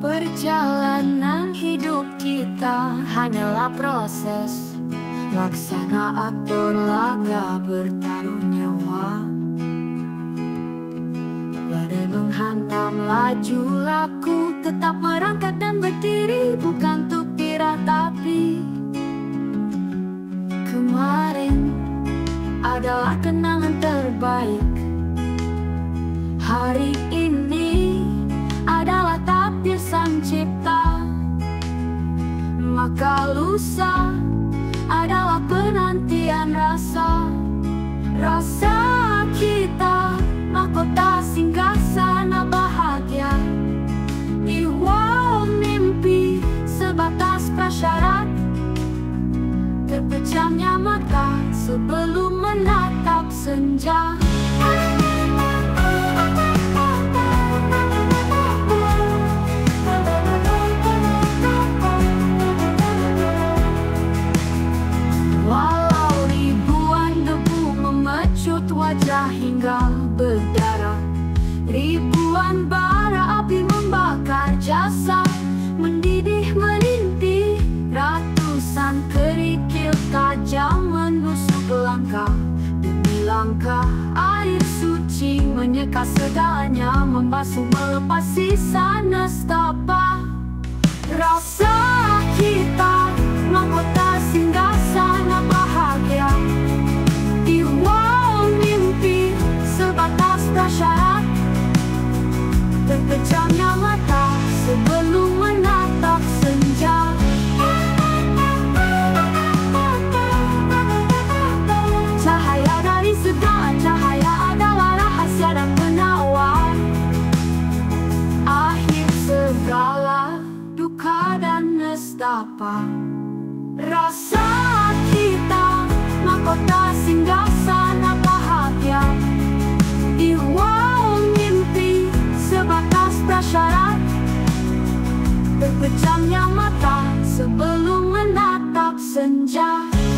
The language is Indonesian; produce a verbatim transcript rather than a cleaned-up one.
Perjalanan hidup kita hanyalah proses, laksana atur laga bertarung nyawa. Badai menghantam laju laku, tetap merangkak dan berdiri, bukan untuk diratapi. Kemarin adalah kenangan terbaik, hari ini adalah takdir Sang Cipta. Maka lusa adalah penantian rasa, rasa kita mahkota singgah sana bahagia. Iwal mimpi sebatas prasyarat, terpejamnya mata sebelum menatap senja. Wajah hingga berdarah, ribuan bara api membakar jasad, mendidih melintih, ratusan kerikil tajam menusuk langkah demi langkah. Air suci menyeka segalanya, membasuh melepas sisa nestapa. Rasa kita mahkota singgah sana bahagia. Prasyarat, terpejamnya mata sebelum menatap senja. Cahaya dari segala cahaya adalah rahasia dan penawar, akhir segala duka dan nestapa. Rasa kita mahkota singgah sana bahagia. Iwal mimpi sebatas prasyarat, terpejamnya mata sebelum menatap senja.